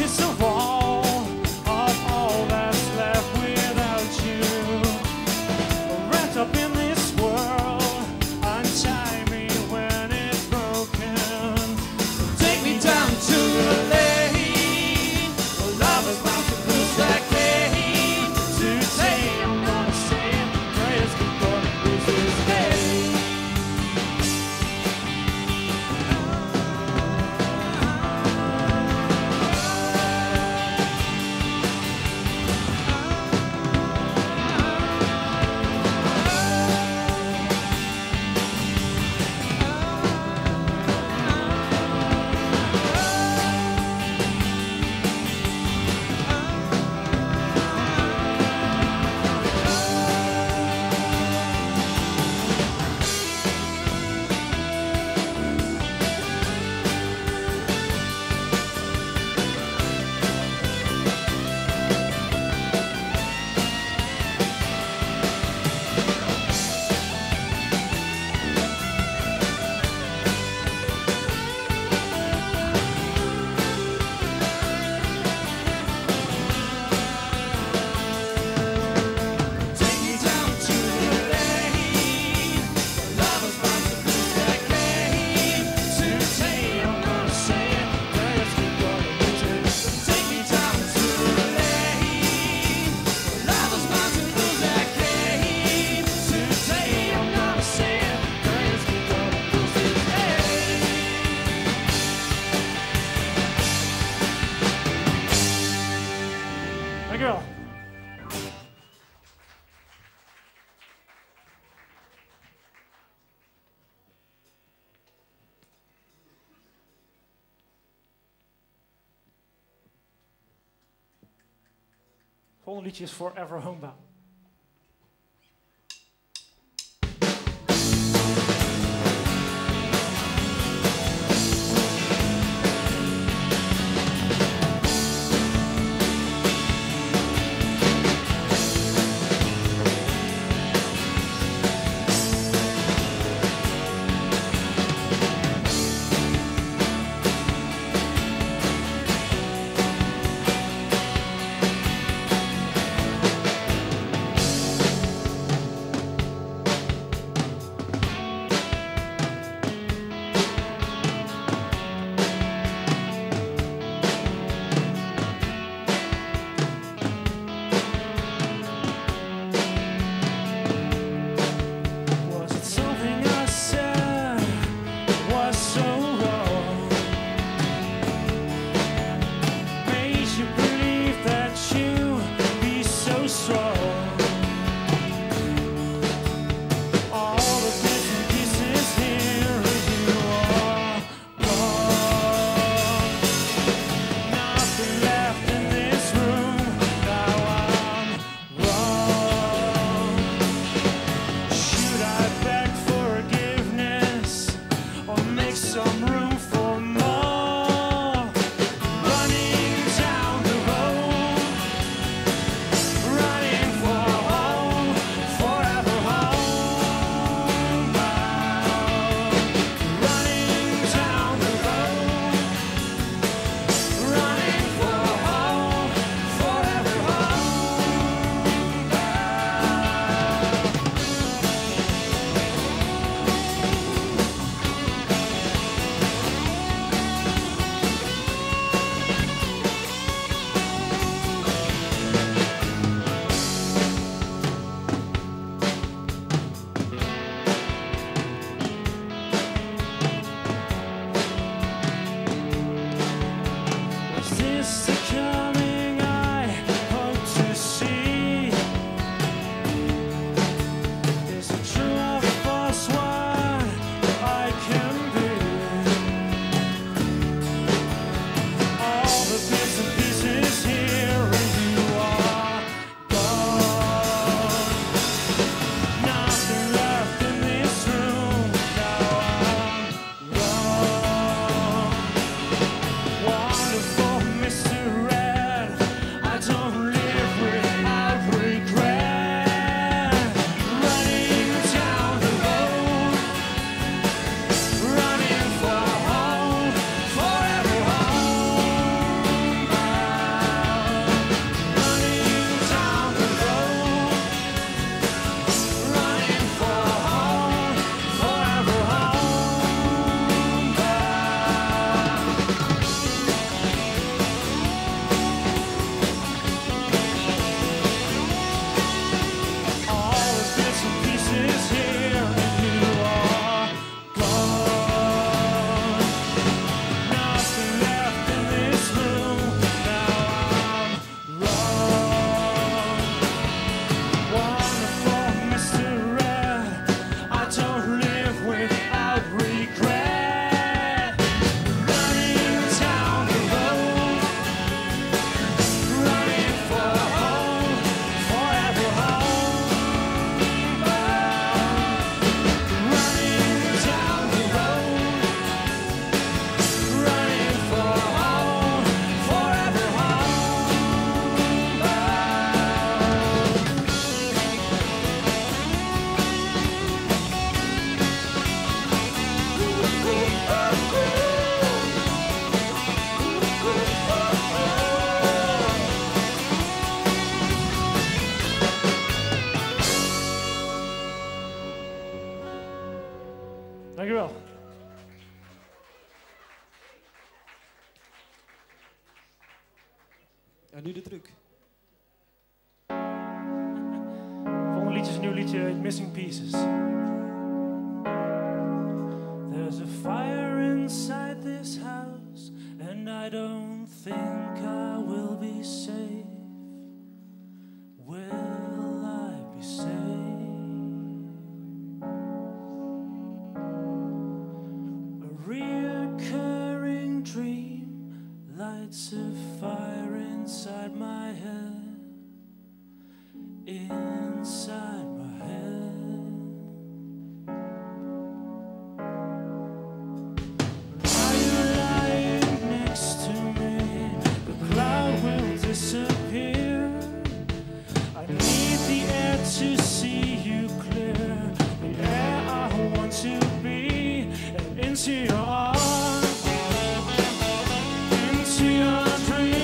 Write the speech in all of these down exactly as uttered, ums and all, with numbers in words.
It's a wall of all that's left without you. Wrapped up in this world, untie me when it's broken. Take me down to the lake. Love is like the Koningsdag cave. Today I'm gonna say prayers before the Koningsdag day. Girl. Het volgende liedje is Forever Homebound. Wonderful mystery. En nu de truc. Volgende liedje is een nieuw liedje, Missing Pieces. There's a fire inside this house and I don't think I will be safe. Will I be safe? A reoccurring dream lights a fire inside my head. Inside my head. Now you're lying next to me. The cloud will disappear. I need the air to see you clear. The air I want to be. And into your arms, into your dreams,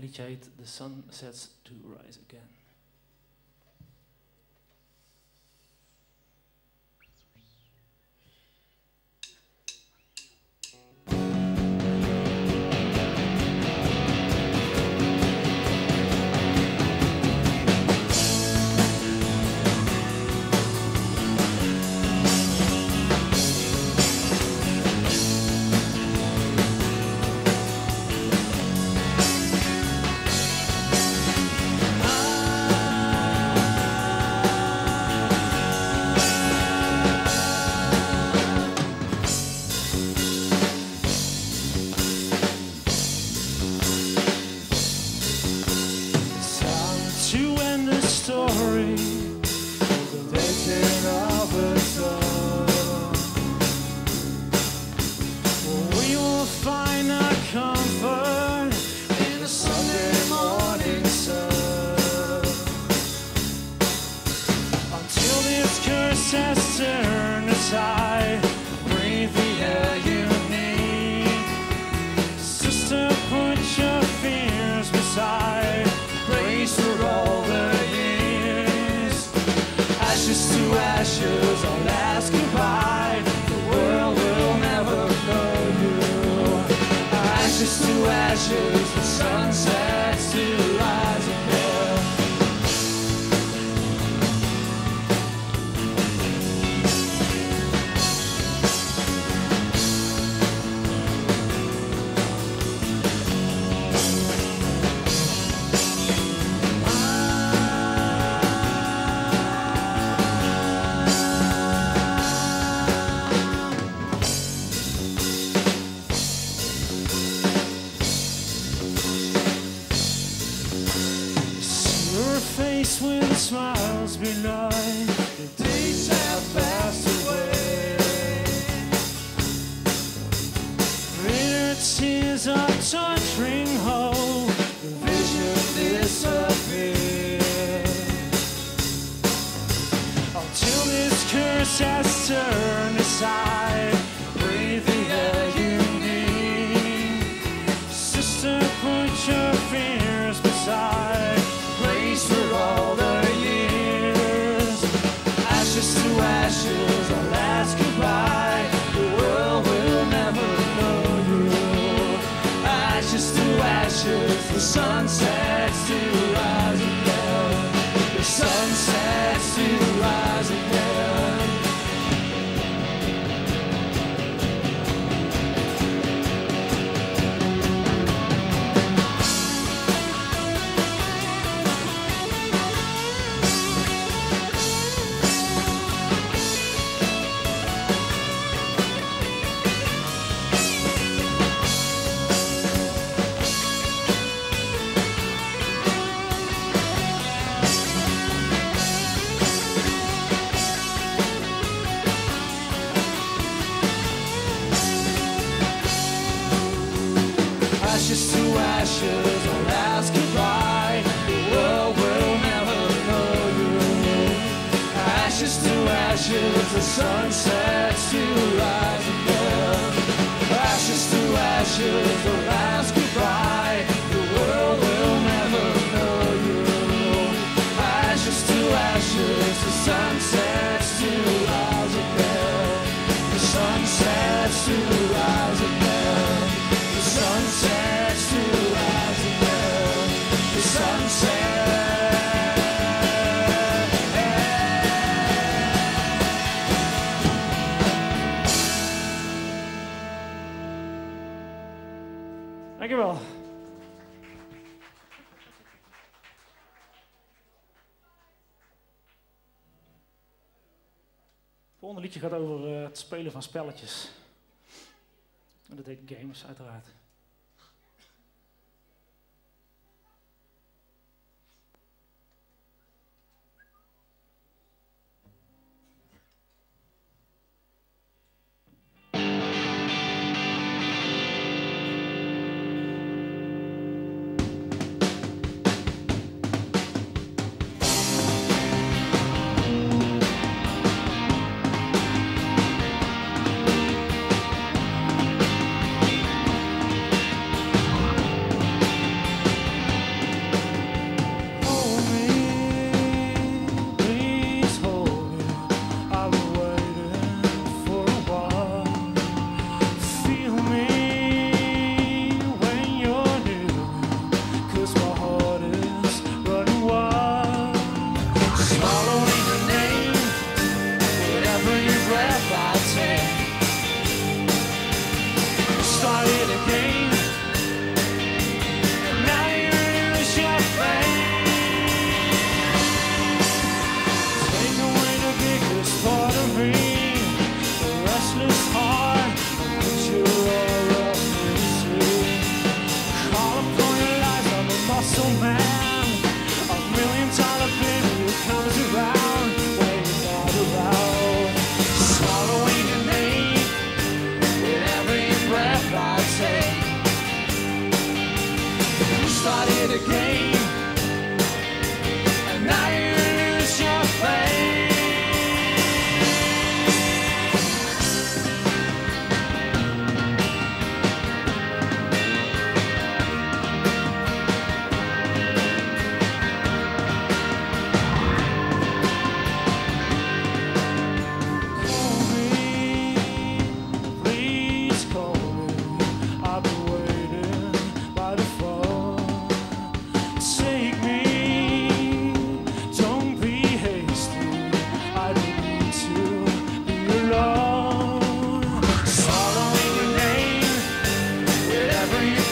liedje heet The Sun Sets to Rise Again. I is our last goodbye. The world will never know you. Ashes to ashes, the sun sets to rise again. Face with smiles benign, the days have passed away. Bitter tears are torturing hope, the vision disappears. Until this curse has turned aside, breathe the air you need. Sister, put your fears beside. For all the years, ashes to ashes, our last goodbye. The world will never know you. Ashes to ashes, the sun sets to rise again. The sun sets to rise again. Ashes to ashes, our last goodbye. The world will never know you. Ashes to ashes, the sun sets to rise again. Ashes to ashes, our last goodbye. The world will never know you. Ashes to ashes, the sun sets to rise again. The sun sets to rise again. The sun sets to rise again. The sun sets. Dank je wel. Het volgende liedje gaat over uh, het spelen van spelletjes. En dat heet games, uiteraard.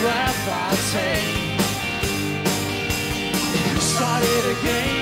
breath I take, you started again.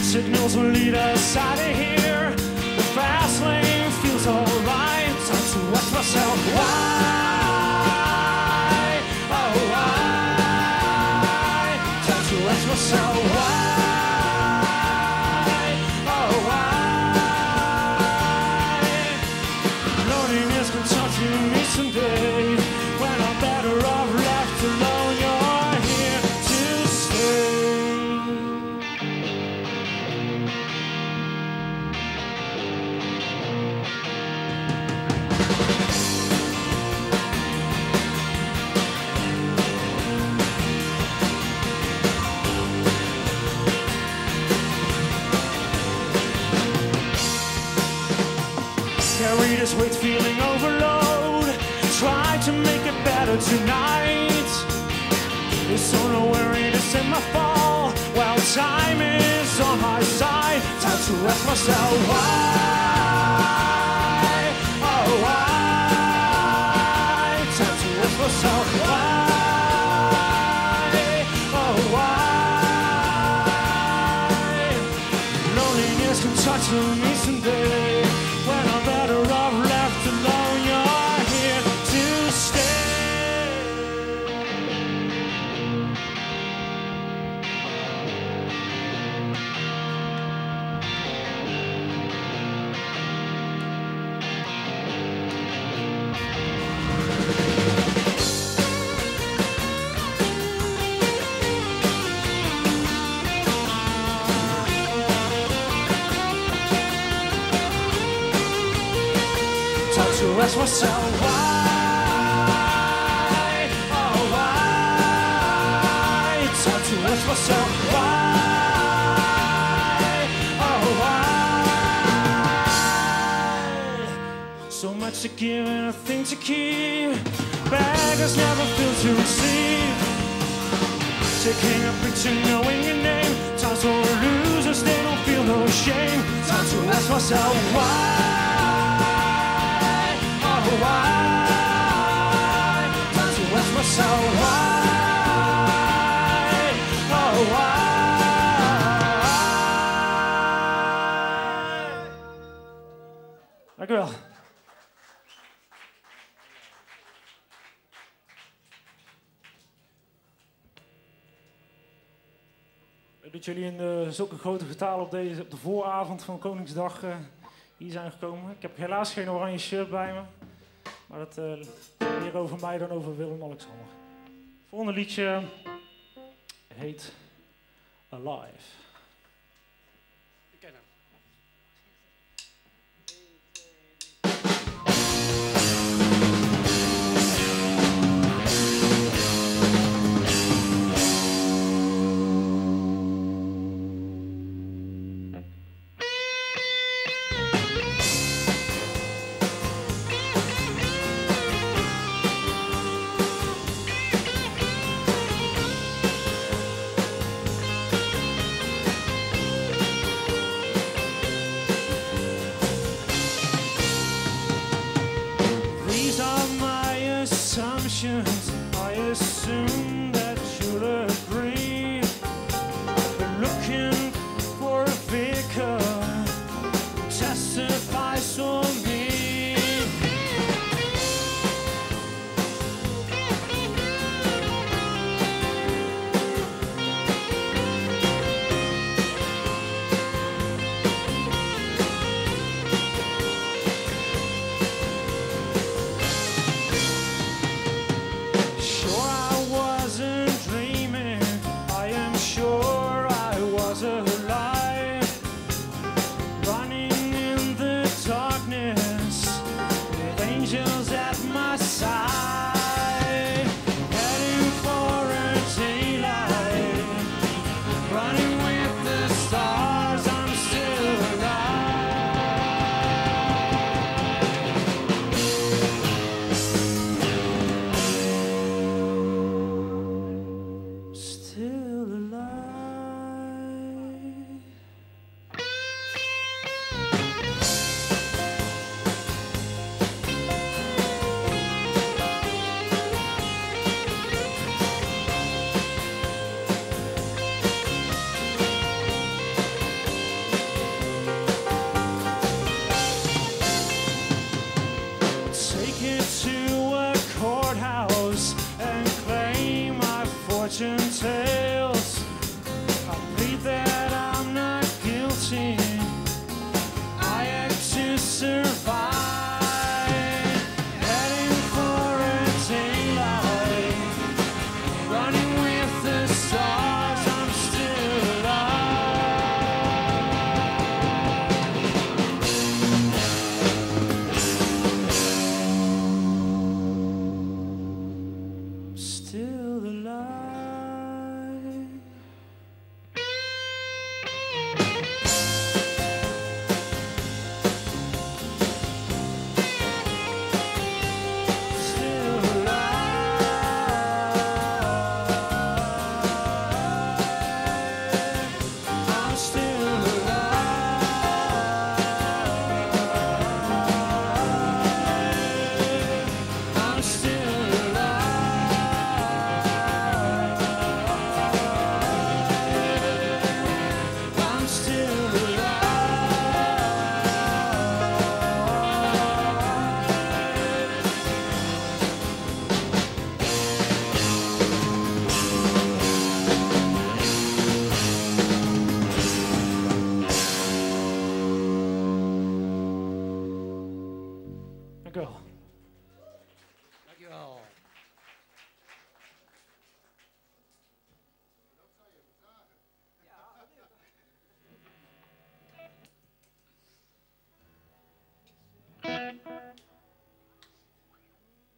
Signals will lead us out of here. The fast lane feels alright. Time to ask myself why, oh why. Time to ask myself why, oh why. Loneliness can talk to me someday, when I'm better off left alone. You're here to stay. Carried us with feeling overload. Try to make it better tonight. It's all nowhere in a summer fall. Well, time is on my side. Time to ask myself why, oh why. Time to ask myself why, oh why. Loneliness can touch me someday. To ask myself why, oh why. Time to ask myself why, oh why. So much to give and a thing to keep. Beggars never fail to receive. Taking a picture, knowing your name. Times for losers, they don't feel no shame. Time to ask myself why. Why? Time to ask myself why, oh why. Dank u wel. Dat jullie in uh, zulke grote getalen op, deze, op de vooravond van Koningsdag uh, hier zijn gekomen. Ik heb helaas geen oranje shirt bij me. Maar dat uh, meer over mij dan over Willem Alexander. Het volgende liedje heet Alive. Ik ken hem. assumptions, I assume that you'll agree. We're looking for a vicar who testifies for me.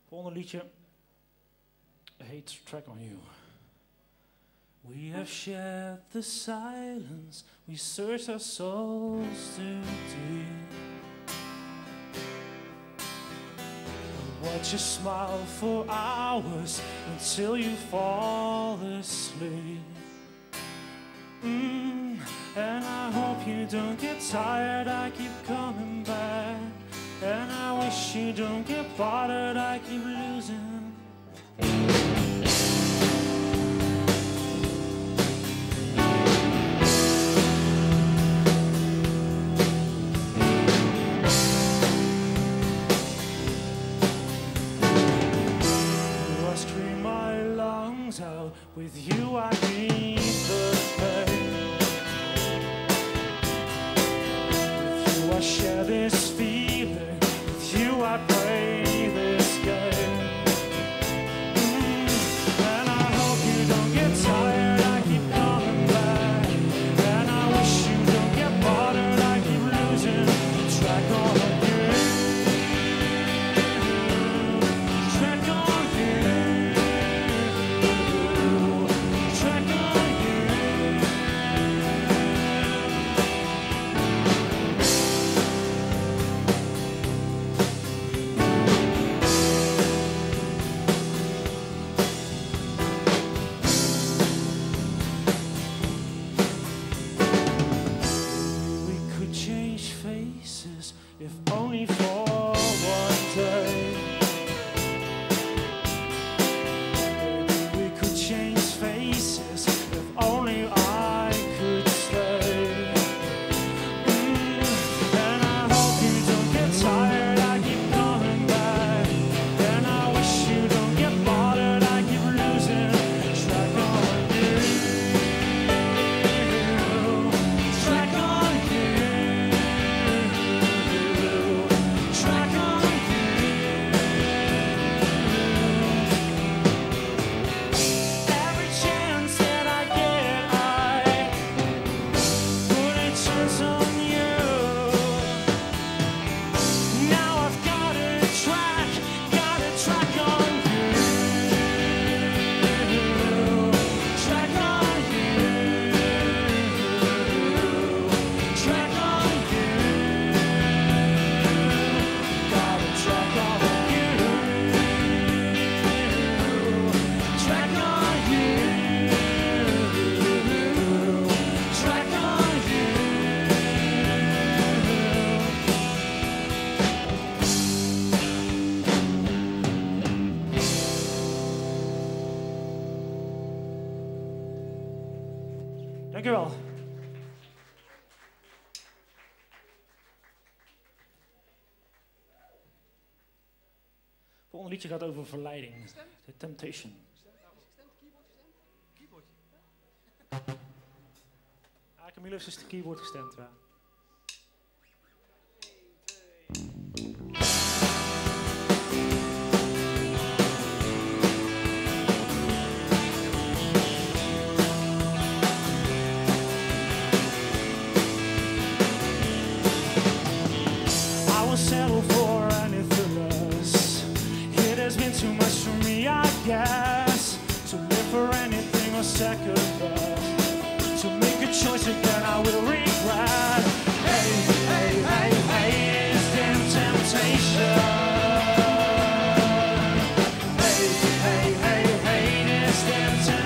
Volgende liedje heet Track on You. We have shared the silence, we searched our souls too deep. Watch you smile for hours until you fall asleep. Mm, and I hope you don't get tired, I keep coming back. And I wish you don't get bothered, I keep losing. I scream my lungs out, with you I need the pain. With you I share this feeling, I play this game, mm-hmm. And I hope you don't get tired, I keep coming back. And I wish you don't get bothered, I keep losing track on you. Track on you. Track on you. Dank u wel. Het volgende liedje gaat over verleiding. The Temptation. Ja, Camille heeft dus de keyboard gestemd, ja. Second best, to make a choice that then I will regret. Hey, hey, hey, hey, it's damn temptation. Hey, hey, hey, hey, it's damn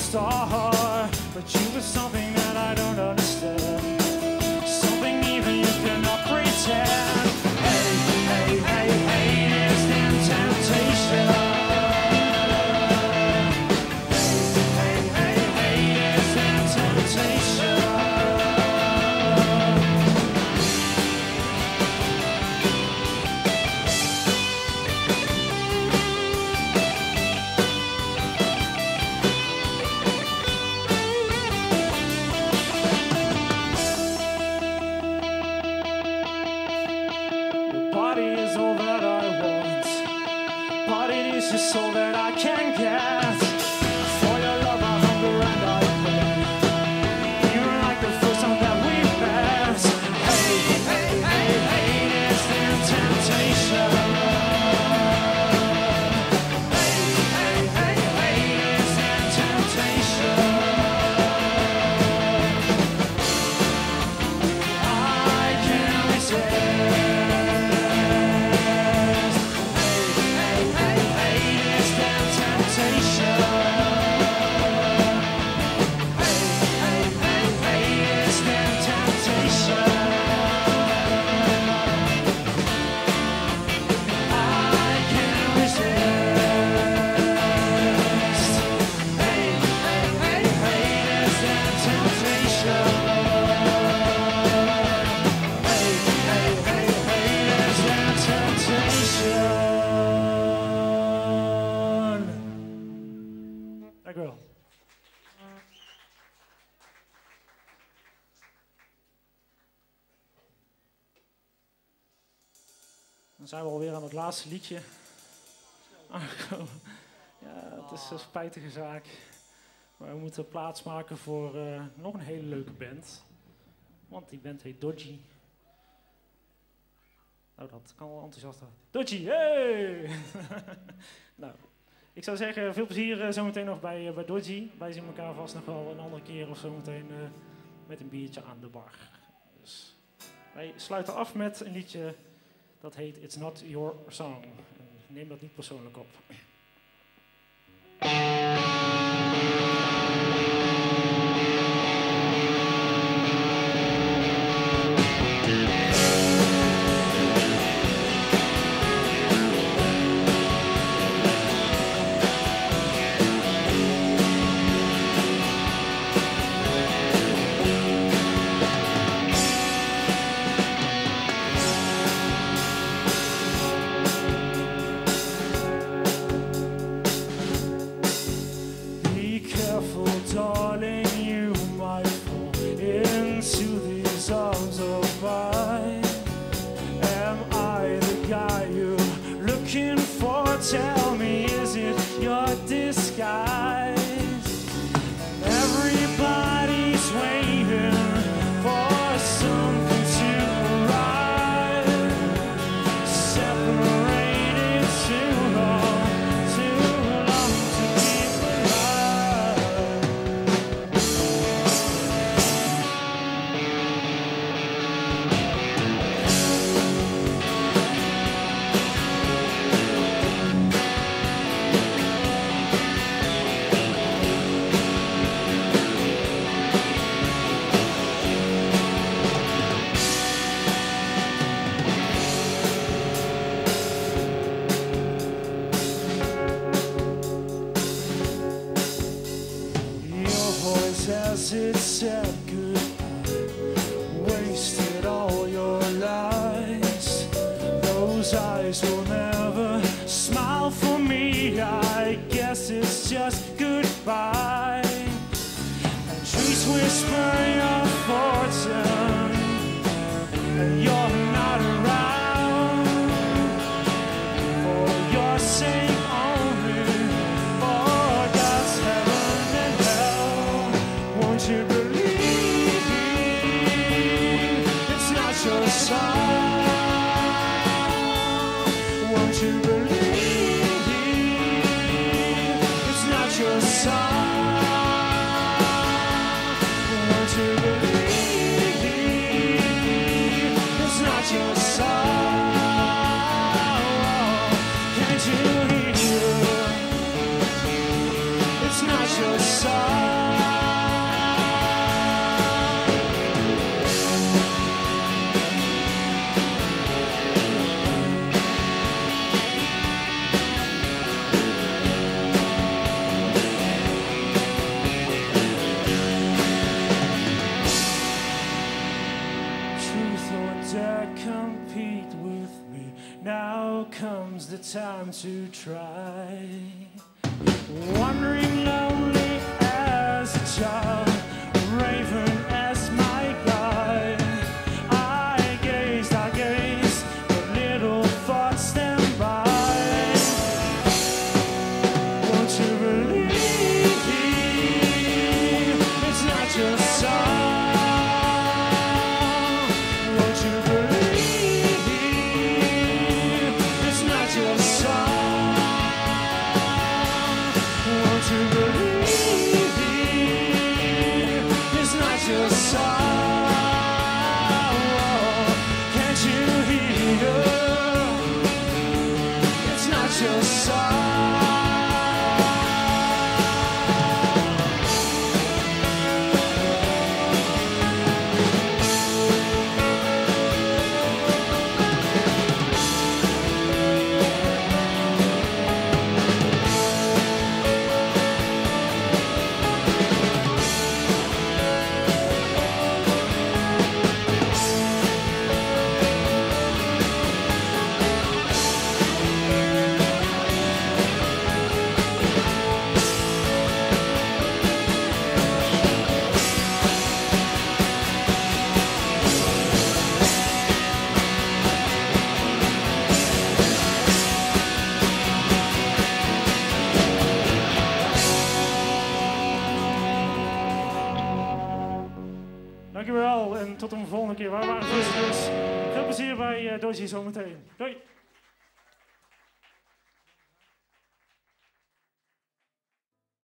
star, but you were something that I don't understand, something even you cannot pretend. Hey, hey, hey, hey, it's damn temptation. Hey, hey, hey, hey, it's damn temptation. Just so that I can get for your love, I hunger and I pray. You're like the first time that we met. Hey, hey, hey, hey, it's the temptation. Dan zijn we alweer aan het laatste liedje aangekomen. Ja, het is een spijtige zaak. Maar we moeten plaats maken voor uh, nog een hele leuke band. Want die band heet Dodgy. Nou, dat kan wel enthousiast worden. Dodgy, hey! Nou, ik zou zeggen, veel plezier uh, zometeen nog bij, uh, bij Dodgy. Wij zien elkaar vast nog wel een andere keer of zometeen uh, met een biertje aan de bar. Dus wij sluiten af met een liedje. Dat heet It's Not Your Song. Neem dat niet persoonlijk op. His eyes will never smile for me. I guess it's just goodbye. And trees whisper your fortune, and you're not around. For your sake only, for God's heaven and hell. Won't you believe me? It's not your song. To believe it's not your song. Won't you believe it's not your song? Can't you hear it's not your song? Comes the time to try. Wandering lonely as a child, raven as my guide, I gazed, I gazed, but little thoughts stand by. Won't you believe it's not your song? Won't you believe? Dankjewel en tot een volgende keer. Waar waren we dus? Veel plezier bij Dodgy zometeen. Doei!